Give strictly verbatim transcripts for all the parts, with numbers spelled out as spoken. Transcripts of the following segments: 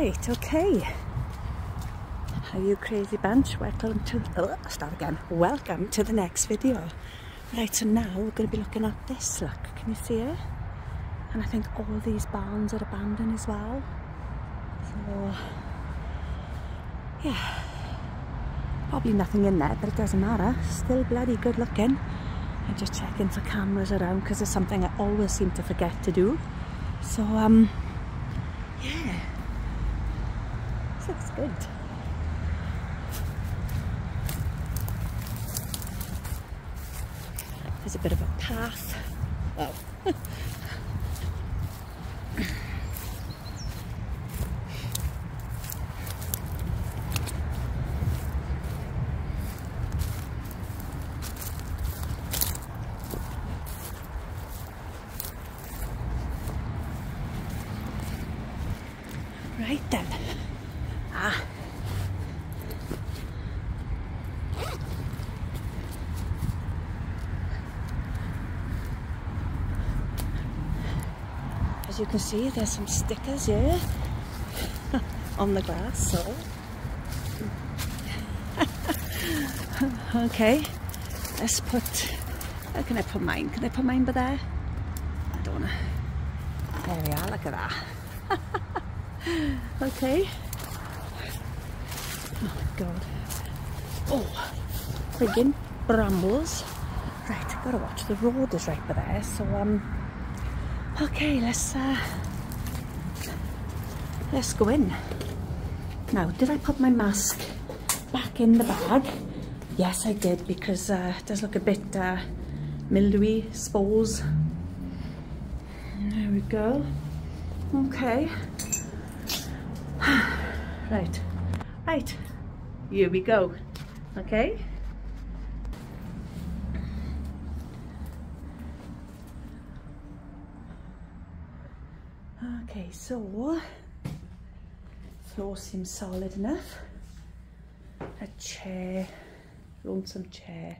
Right, okay. Are you crazy bunch? Welcome to oh, start again. Welcome to the next video. Right, so now we're going to be looking at this. Look, can you see it? And I think all these barns are abandoned as well. So, yeah, probably nothing in there, but it doesn't matter. Still bloody good looking. I'm just checking for cameras around because it's something I always seem to forget to do. So, um, yeah, this looks good. There's a bit of a path. Oh. Right then. Ah. As you can see, there's some stickers here on the grass, so. Okay, let's put, where can I put mine? Can I put mine by there? I don't know. There we are, look at that. Okay. Oh my god. Oh, friggin' brambles. Right, I've got to watch. The road is right by there, so um. Okay, let's uh, let's go in. Now, did I put my mask back in the bag? Yes, I did, because uh, it does look a bit uh, mildewy, spores. There we go. Okay. Right, right, here we go, okay? Okay, so, floor seems solid enough. A chair, lonesome chair.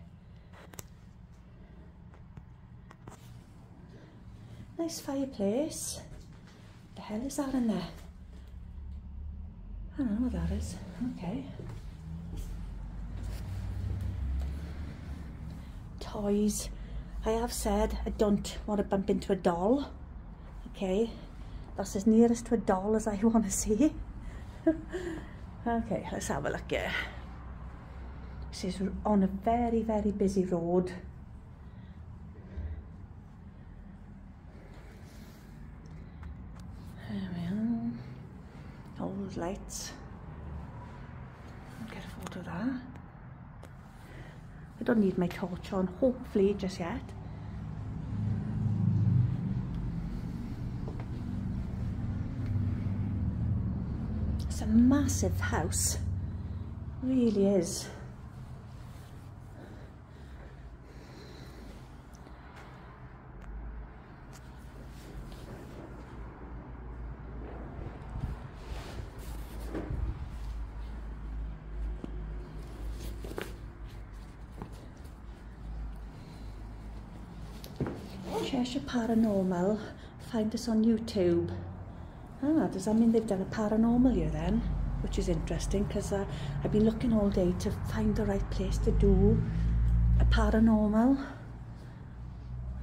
Nice fireplace. What the hell is that in there? I don't know what that is. Okay. Toys. I have said I don't want to bump into a doll. Okay. That's as nearest to a doll as I want to see. Okay, let's have a look here. This is on a very, very busy road. There we are. Old lights. I'll get a photo of that. I don't need my torch on, hopefully, just yet. It's a massive house. Really is. Cheshire Paranormal, find us on YouTube. Ah, does that mean they've done a paranormal here then? Which is interesting, because uh, I've been looking all day to find the right place to do a paranormal.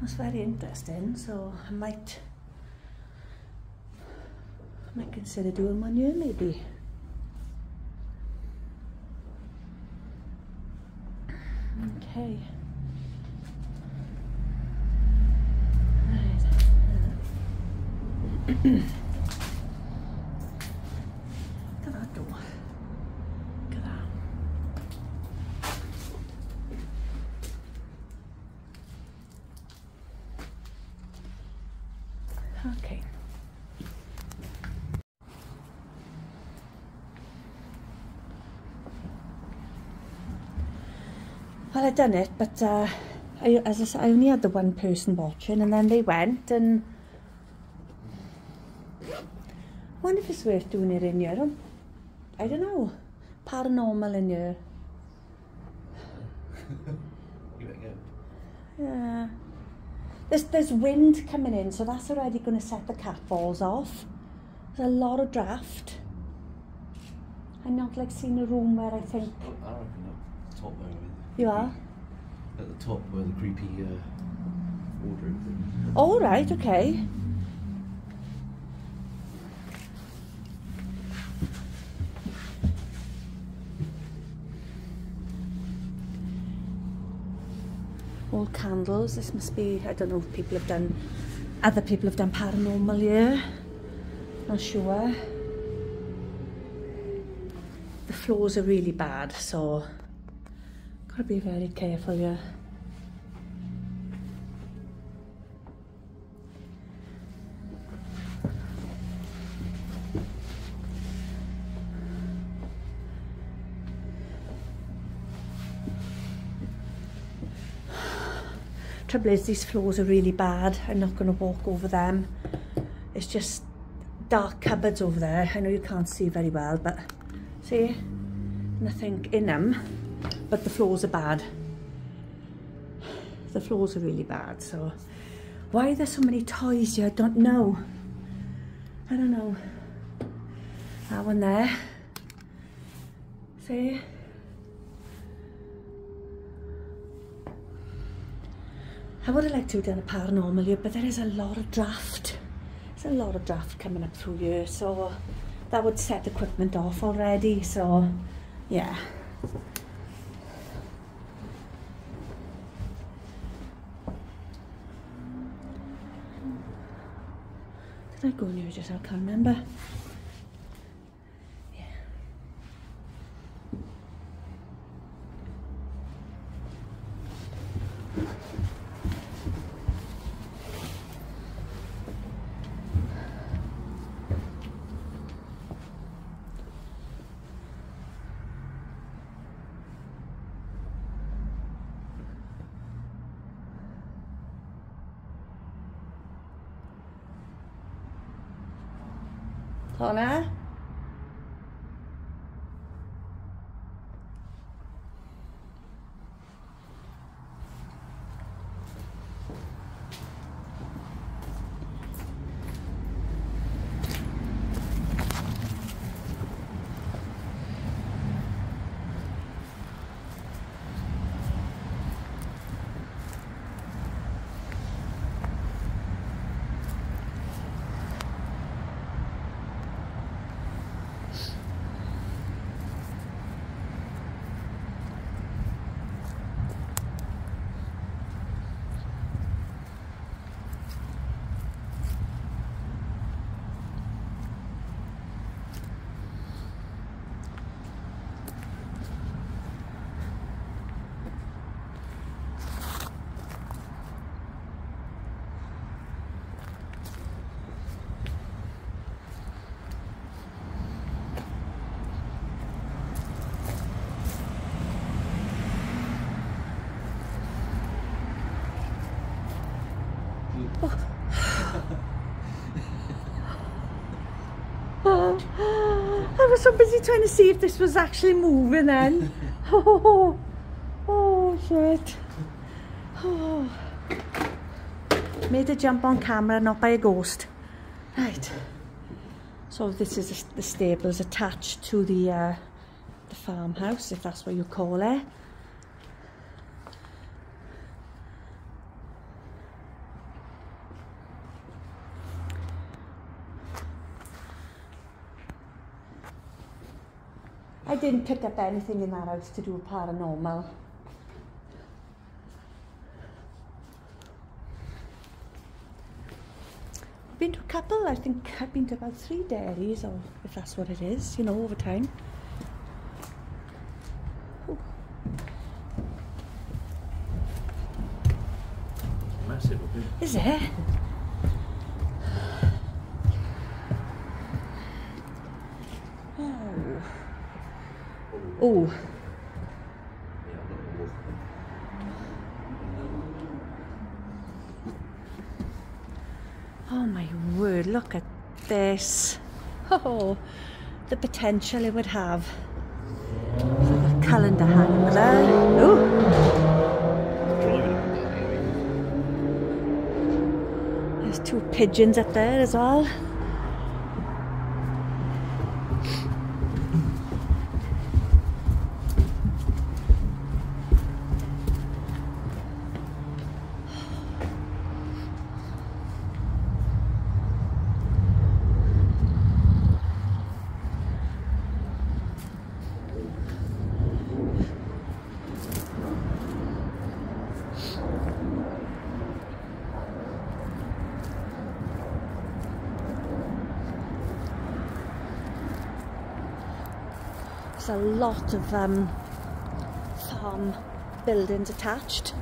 That's very interesting, so I might, I might consider doing one here maybe. Okay. Look at that door. Look at that. Okay. Well, I done it, but uh, I, as I said, I only had the one person watching, and then they went and. I wonder if it's worth doing it in here. I don't know. Paranormal in here. Give it a go. Yeah. There's, there's wind coming in, so that's already going to set the cat balls off. There's a lot of draft. I not like seeing a room where I think. I reckon at the top there. You are? At the top where the creepy uh, wardrobe thing. All right, okay. All candles. This must be, I don't know if people have done, other people have done paranormal here. Not sure. The floors are really bad, so gotta be very careful here. Trouble is, these floors are really bad. I'm not going to walk over them. It's just dark cupboards over there. I know you can't see very well, but see, nothing in them, but the floors are bad. The floors are really bad. So why are there so many toys here? I don't know. I don't know. That one there, see. I would have liked to have done a paranormal here, but there is a lot of draft. There's a lot of draft coming up through here, so that would set equipment off already, so yeah. Did I go in here just now? I can't remember. Connor? I was so busy trying to see if this was actually moving then. Oh, oh, oh shit. Oh. Made a jump on camera, not by a ghost. Right. So this is the stables attached to the, uh, the farmhouse, if that's what you call it. I didn't pick up anything in that house to do with paranormal. I've been to a couple, I think I've been to about three dairies, or if that's what it is, you know, over time. Ooh. Massive, is it? Oh. Oh my word, look at this. Oh, the potential it would have. It's like a calendar hanging there. Oh. There's two pigeons up there as well. There's a lot of um, farm buildings attached.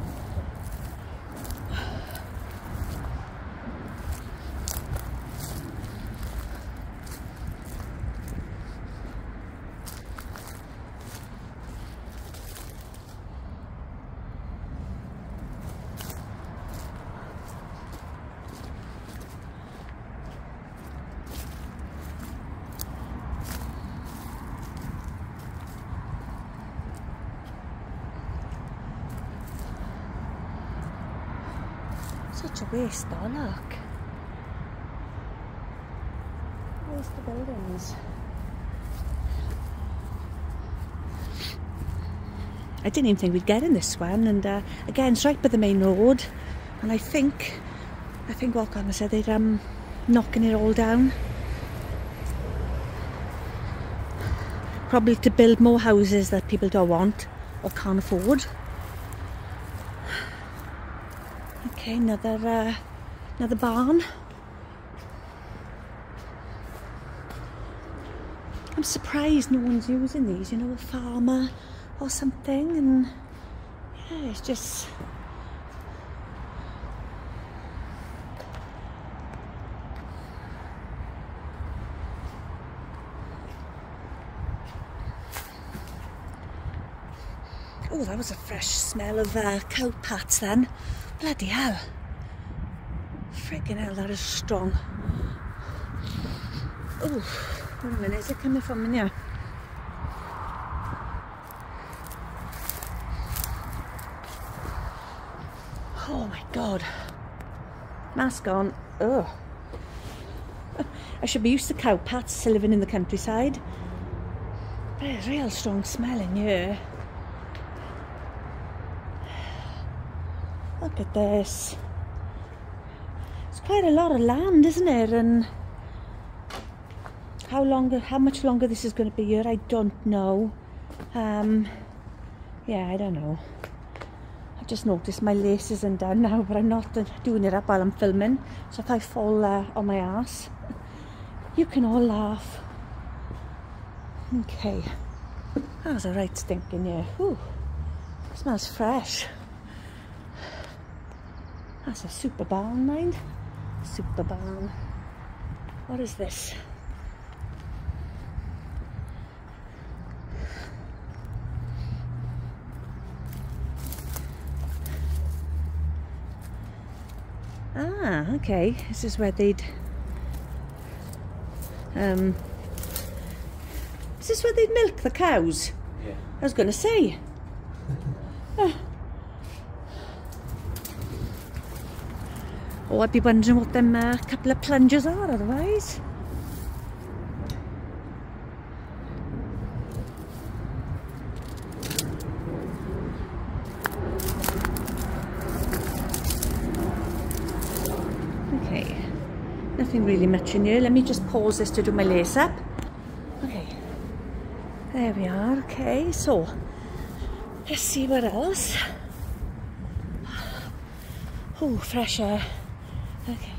Such a waste though, look. Where's the buildings? I didn't even think we'd get in this one, and uh, again it's right by the main road, and I think I think Walcon said they'd um knocking it all down. Probably to build more houses that people don't want or can't afford. Okay, another uh, another barn. I'm surprised no one's using these, you know, a farmer or something, and yeah, it's just oh, that was a fresh smell of uh, cow pats then. Bloody hell. Freaking hell, that is strong. Oh, wait a minute, is it coming from in here? Oh my god. Mask on. Oh. I should be used to cow pats living in the countryside. But it's real strong smell in here. Look at this. It's quite a lot of land, isn't it? And how long, how much longer this is going to be here, I don't know. Um, yeah, I don't know. I've just noticed my lace isn't done now, but I'm not doing it up while I'm filming. So if I fall uh, on my ass, you can all laugh. Okay. That was a right stinking year. Ooh, smells fresh. That's a super barn, mind. Super barn. What is this? Ah, okay. This is where they'd. Um. Is this where they'd milk the cows? Yeah. I was going to say. Oh. Or I'd be wondering what them uh, couple of plungers are otherwise. Okay, nothing really much in here. Let me just pause this to do my lace up. Okay, there we are. Okay, so let's see what else. Oh, fresh air. Okay,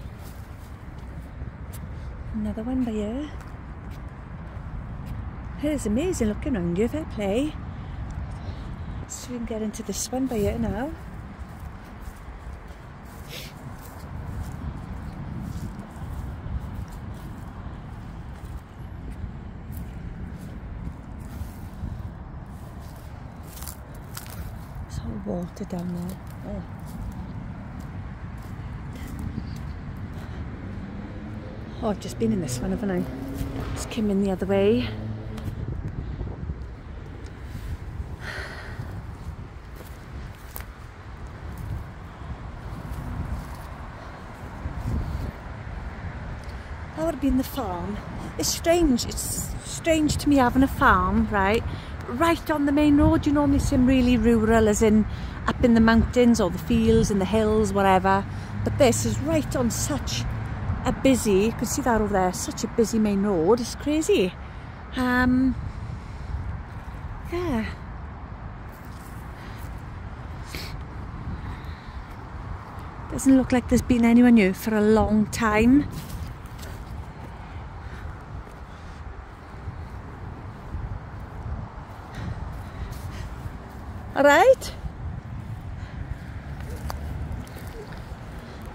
another one by here. It's amazing looking around here, fair play. So we can get into this one by here now. There's all water down there. Oh. Oh, I've just been in this one, haven't I? Just came in the other way. That would have been the farm. It's strange, it's strange to me having a farm, right? Right on the main road. You normally seem really rural, as in up in the mountains or the fields and the hills, whatever. But this is right on such a busy, you can see that over there, such a busy main road, it's crazy. Um, yeah. Doesn't look like there's been anyone here for a long time. Alright?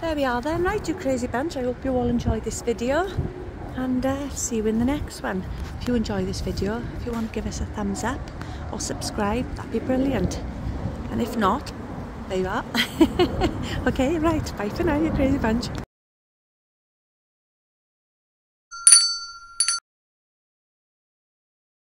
There we are then, right, you crazy bunch. I hope you all enjoyed this video, and uh, see you in the next one. If you enjoy this video, if you want to give us a thumbs up or subscribe, that'd be brilliant. And if not, there you are. Okay, right, bye for now, you crazy bunch.